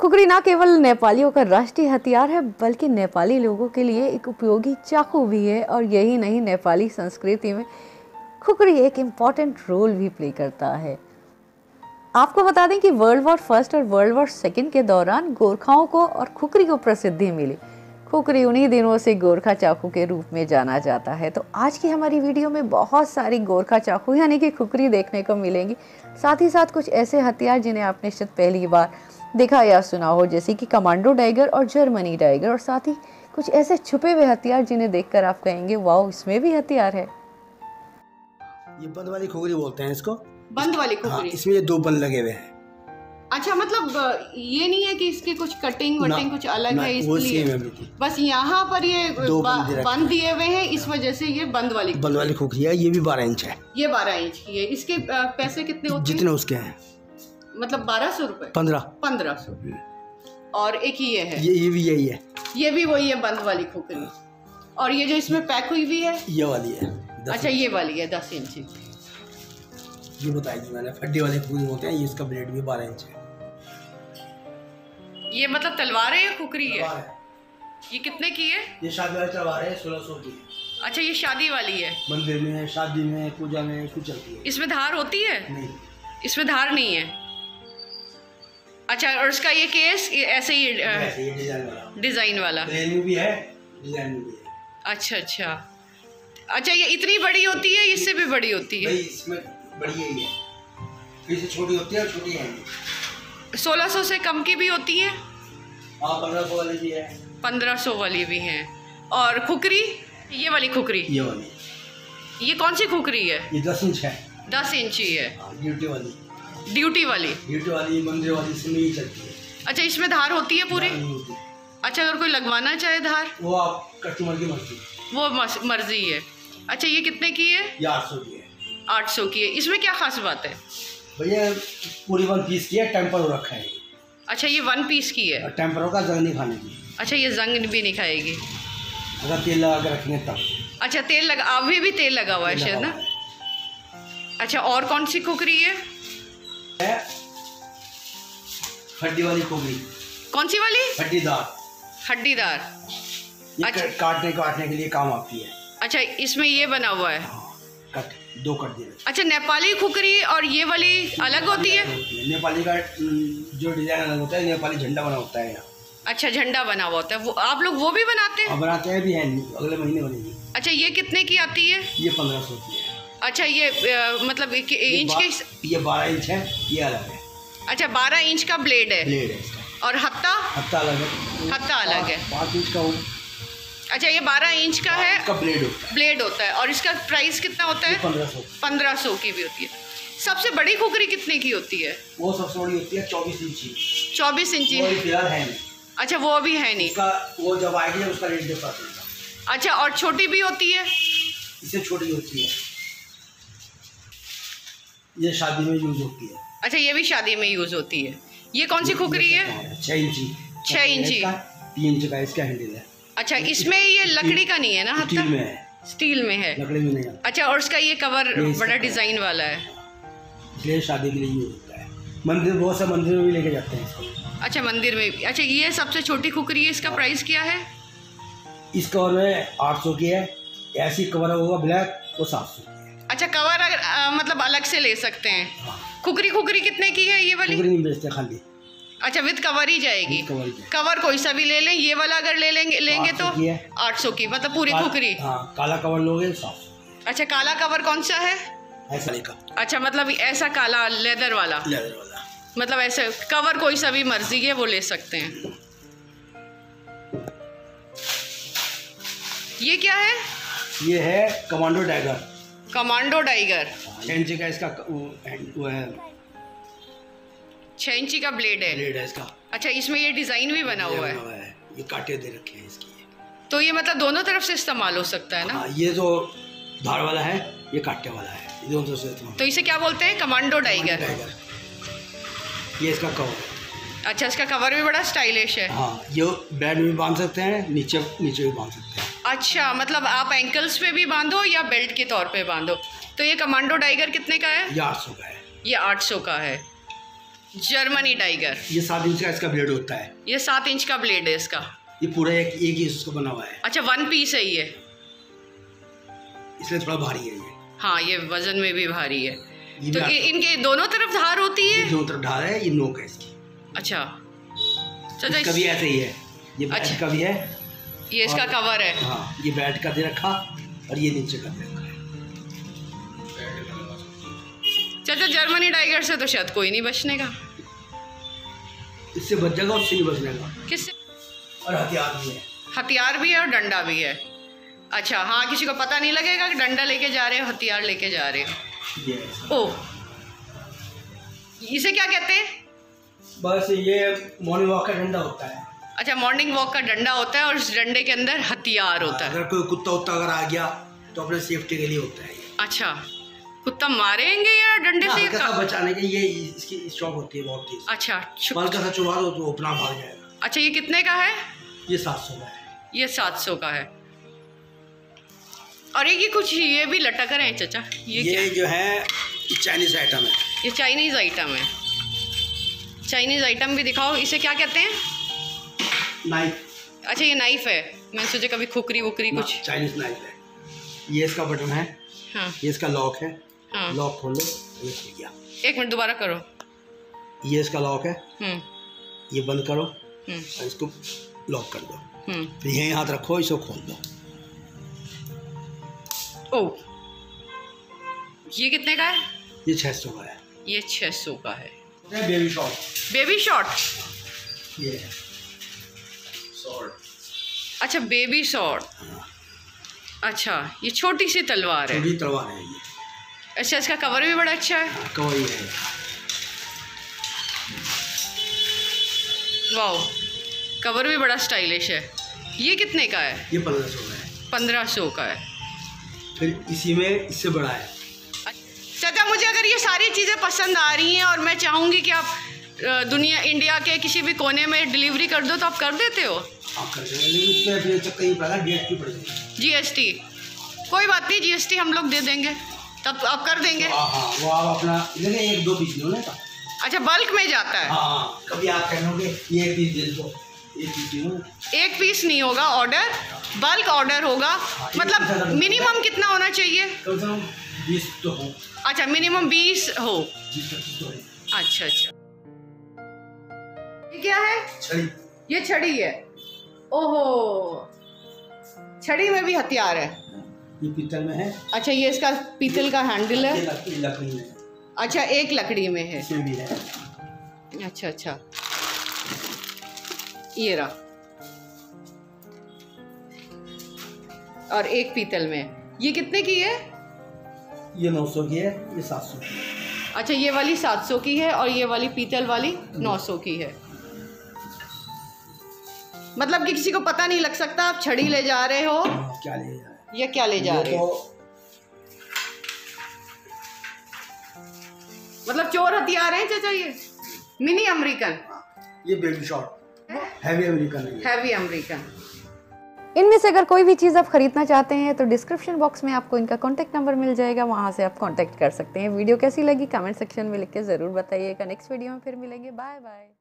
खुकरी न केवल नेपालियों का राष्ट्रीय हथियार है बल्कि नेपाली लोगों के लिए एक उपयोगी चाकू भी है। और यही नहीं, नेपाली संस्कृति में खुकरी एक इम्पॉर्टेंट रोल भी प्ले करता है। आपको बता दें कि वर्ल्ड वॉर I और वर्ल्ड वॉर II के दौरान गोरखाओं को और खुकरी को प्रसिद्धि मिली। खुकरी उन्हीं दिनों से गोरखा चाकू के रूप में जाना जाता है। तो आज की हमारी वीडियो में बहुत सारी गोरखा चाकू यानी कि खुकरी देखने को मिलेंगी, साथ ही साथ कुछ ऐसे हथियार जिन्हें आपने शायद पहली बार देखा या सुना हो, जैसे कि कमांडो टाइगर और जर्मनी टाइगर, और साथ ही कुछ ऐसे छुपे हुए हथियार जिन्हें देखकर आप कहेंगे वाओ इसमें भी हथियार है। ये बंद वाली खुकरी बोलते हैं इसको, बंद वाली खुकरी। इसमें ये दो बंद लगे हुए हैं। अच्छा, मतलब ये नहीं है कि इसके कुछ कटिंग वटिंग कुछ अलग है, इसलिए बस यहाँ पर ये बंद दिए हुए हैं, इस वजह से ये बंद वाली खुकरी है। ये भी 12 इंच है, ये 12 इंच की है। इसके पैसे कितने होते हैं? जितने उसके हैं, मतलब 1200 रुपए, 1500। और एक ये है, ये भी यही है, ये भी वही है बंद वाली खुकरी। और ये जो इसमें पैक हुई हुई है ये वाली है। अच्छा, ये वाली है 10 इंच की। ये बताइए मैंने फड्डी वाले खुकरी होते हैं, ये इसका ब्लेड भी 12 इंच है। ये मतलब तलवार है या खुकरी है? ये कितने की है? ये शादी वाली तलवार है, 1600 की। अच्छा, ये शादी वाली है, मंदिर में, शादी में, पूजा में कुछ चलती है। इसमें धार होती है? नहीं, इसमें धार नहीं है। अच्छा, और इसका ये केस ये ऐसे ही डिजाइन वाला भी है, डिजाइन भी है। अच्छा, ये इतनी बड़ी होती है? इससे भी बड़ी होती है? इसमें बड़ी है, इससे छोटी होती है और छोटी है। 1600 से कम की भी होती है? हाँ, 1500 वाली भी है, 1500 वाली भी है। और खुकरी, ये वाली खुकरी, ये वाली, ये कौन सी खुकरी है? ये 10 इंच है, 10 इंच ही है। ड्यूटी वाली मंदिर वाली, इसमें ही चलती है। अच्छा, इसमें धार होती है पूरी? अच्छा, अगर कोई लगवाना चाहे धार, वो आप कस्टमर की मर्जी, वो मर्जी है। अच्छा, ये कितने की है? ये 800 की है, 800 की है। इसमें क्या खास बात है? भैया पूरी 1 पीस की है, टेम्पर रखा है। अच्छा, ये 1 पीस की है, टेम्पर का जंग नहीं खाने की। अच्छा, ये जंग भी नहीं खाएगी अगर तेल लगा के रखेंगे तब। अच्छा, तेल लगा, अभी भी तेल लगा हुआ है शायद ना। अच्छा, और कौन सी खुकरी है? हड्डी वाली खुकरी। कौन सी वाली? हड्डीदार। अच्छा, काटने के लिए काम आती है। अच्छा, इसमें ये बना हुआ है, दो कट दिए। अच्छा, नेपाली खुकरी और ये वाली अलग होती है? नेपाली का जो डिजाइन अलग होता है, नेपाली झंडा बना होता है यहाँ। अच्छा, झंडा बना हुआ होता है, वो आप लोग वो भी बनाते हैं? बनाते हैं भी हैं, अगले महीने बनेगी। अच्छा, ये कितने की आती है? ये 1500 की है। अच्छा, ये मतलब इंच के? ये 12 इंच है, ये अलग है। अच्छा, 12 इंच का ब्लेड है। और हत्ता अलग है, 5 इंच का। अच्छा, ये 12 इंच का है, ब्लेड होता है। और इसका प्राइस कितना होता है? 1500 की भी होती है। सबसे बड़ी खुकरी कितने की होती है? वो सबसे बड़ी होती है 24 इंची। 24 इंची है। अच्छा, वो अभी है नहीं, वो जब आएगी उसका रेट देखा। अच्छा, और छोटी भी होती है? इससे छोटी होती है, ये शादी में यूज होती है। अच्छा, ये भी शादी में यूज होती है। ये कौन सी खुकरी है? 6 इंची, 3 इंच का इसका हैंडल है। अच्छा, इसमें ये लकड़ी का नहीं है ना? स्टील में है, स्टील में है, लकड़ी में नहीं है। अच्छा, और इसका ये कवर बड़ा डिजाइन वाला है, ये शादी के लिए यूज होता है। मंदिर, बहुत से मंदिर में भी लेके जाते हैं इसको। अच्छा, मंदिर में भी। अच्छा, ये सबसे छोटी खुकरी है, इसका प्राइस क्या है? इस कवर में 800 की है, ऐसी कवर होगा ब्लैक वो 700 की है। अच्छा, कवर अगर मतलब अलग से ले सकते हैं। खुकरी कितने की है? ये वाली खुकरी नहीं बेचते, खाली। अच्छा, विद कवर ही जाएगी। कवर कोई सा भी ले लें, ये वाला अगर लेंगे तो 800 की, मतलब पूरी खुकरी। हाँ, काला कवर लोगे 700। अच्छा, काला कवर कौन सा है? ऐसा लेगा। अच्छा, मतलब ऐसा काला लेदर वाला, मतलब ऐसे कवर कोई सा भी मर्जी है वो ले सकते हैं। ये क्या है? ये है कमांडो टाइगर। 6 इंच का इसका 6 इंची का ब्लेड है इसका। अच्छा, इसमें ये डिजाइन भी बना हुआ है। ये काटे दे रखे हैं इसकी। तो ये मतलब दोनों तरफ से इस्तेमाल हो सकता है ना? हाँ, ये जो धार वाला है, ये काटे वाला है, दोनों तरफ से। तो इसे क्या बोलते हैं? Commando tiger. ये इसका कवर है। अच्छा, इसका कवर भी बड़ा स्टाइलिश है। हाँ, ये बेड में बांध सकते हैं, नीचे भी बांध सकते हैं। अच्छा, मतलब आप एंकल्स पे भी बांधो या बेल्ट के तौर पर बांधो। तो ये कमांडो टाइगर कितने का है? ये 800 का है। Germany tiger. ये 7 इंच का इसका ब्लेड होता है। ये 7 इंच का ब्लेड है इसका। ये पूरा एक ही इसको बना हुआ है। अच्छा, वन पीस है ये, इसलिए थोड़ा भारी है ये। हाँ, ये वजन में भी भारी है। तो इनके दोनों तरफ धार होती है। दोनों तरफ धार है, ये नोक है इसकी। अच्छा, इसका भी ऐसे ही है। ये बैट का भी है, ये इसका कवर है। हाँ, ये बैट का दे रखा और ये नीचे का दे रखा है। चाचा, जर्मनी टाइगर से तो शायद कोई नहीं बचने का, इससे बच जाएगा, उससे नहीं बचने का। किससे? और हथियार भी है, हथियार भी है और डंडा भी है। अच्छा, हाँ, किसी को पता नहीं लगेगा कि डंडा लेके जा रहे हो, हथियार लेके जा रहे हो। ओह, इसे क्या कहते हैं? बस ये मॉर्निंग वॉक का डंडा होता है। अच्छा, मॉर्निंग वॉक का डंडा होता है और उस डंडे के अंदर हथियार होता है। अगर कोई कुत्ता उत्ता अगर आ गया तो अपने सेफ्टी के लिए होता है। अच्छा, कुत्ता मारेंगे या डंडे से बचाने के? ये इसकी स्ट्रॉक होती है बहुत तेज। अच्छा, हल्का सा चुरा दो तो अपना भाग जाएगा। अच्छा, ये कितने का है? ये 700 का है। ये 700 का है। और ये कुछ ये भी लटक रहे हैं चाचा, ये जो है चाइनीज आइटम है। ये चाइनीज आइटम है। चाइनीज आइटम भी दिखाओ। इसे क्या कहते हैं? नाइफ। अच्छा, ये नाइफ है। मैंने सोचा कभी खुकरी वुकरी कुछ। चाइनीज नाइफ है। ये इसका बटन है। हाँ। ये इसका लॉक है। हाँ। लॉक खोलो। ये खुल गया। 1 मिनट, दोबारा करो। ये इसका लॉक है। ये बंद करो और इसको लॉक कर दो। फिर यहीं हाथ रखो, इसको खोल दो। ओह, ये कितने का है? ये 600 का है। ये 600 का है। Baby shot. बेबी शॉट, ये शॉट। अच्छा, बेबी शॉट। अच्छा, ये छोटी सी तलवार है। छोटी तलवार है ये। अच्छा, इसका कवर भी बड़ा अच्छा है। कवर ही है। वाओ, कवर भी बड़ा स्टाइलिश है। ये कितने का है? ये 1500 का है। 1500 का है। फिर इसी में इससे बड़ा है। चाचा, मुझे अगर ये सारी चीज़ें पसंद आ रही हैं और मैं चाहूँगी कि आप दुनिया इंडिया के किसी भी कोने में डिलीवरी कर दो, तो आप कर देते हो? आप कर देंगे। GST कोई बात नहीं, GST हम लोग दे देंगे, तब आप कर देंगे। आ, आ, वो आप अपना लेंगे, 1-2 पीस लोगे। अच्छा, बल्क में जाता है। हाँ, कभी आप कहोगे ये पीस दे दो, एक पीस नहीं होगा ऑर्डर, बल्क ऑर्डर होगा। मतलब मिनिमम कितना होना चाहिए? 20 तो हो। अच्छा, मिनिमम 20 हो। अच्छा। ये क्या है? छड़ी। ये छड़ी है। ओहो, छड़ी में भी हथियार है। ये पीतल में है। अच्छा, ये इसका पीतल का हैंडल है। लकड़ी में। अच्छा, एक लकड़ी में है। अच्छा, ये रहा। और एक पीतल में। ये कितने की है? ये 900 की है। ये 700 की है। अच्छा, ये वाली 700 की है और ये वाली पीतल वाली 900 की है। मतलब कि किसी को पता नहीं लग सकता आप छड़ी ले जा रहे हो। क्या ले जा रहे हो? ये क्या ले जा रहे हो? मतलब चोर हथियार हैं चाचा। ये मिनी अमेरिकन। ये बेबी शॉट हैवी अमेरिकन है। Heavy American. इनमें से अगर कोई भी चीज़ आप खरीदना चाहते हैं तो डिस्क्रिप्शन बॉक्स में आपको इनका कॉन्टैक्ट नंबर मिल जाएगा, वहाँ से आप कॉन्टैक्ट कर सकते हैं। वीडियो कैसी लगी कमेंट सेक्शन में लिख के ज़रूर बताइएगा। नेक्स्ट वीडियो में फिर मिलेंगे। Bye bye.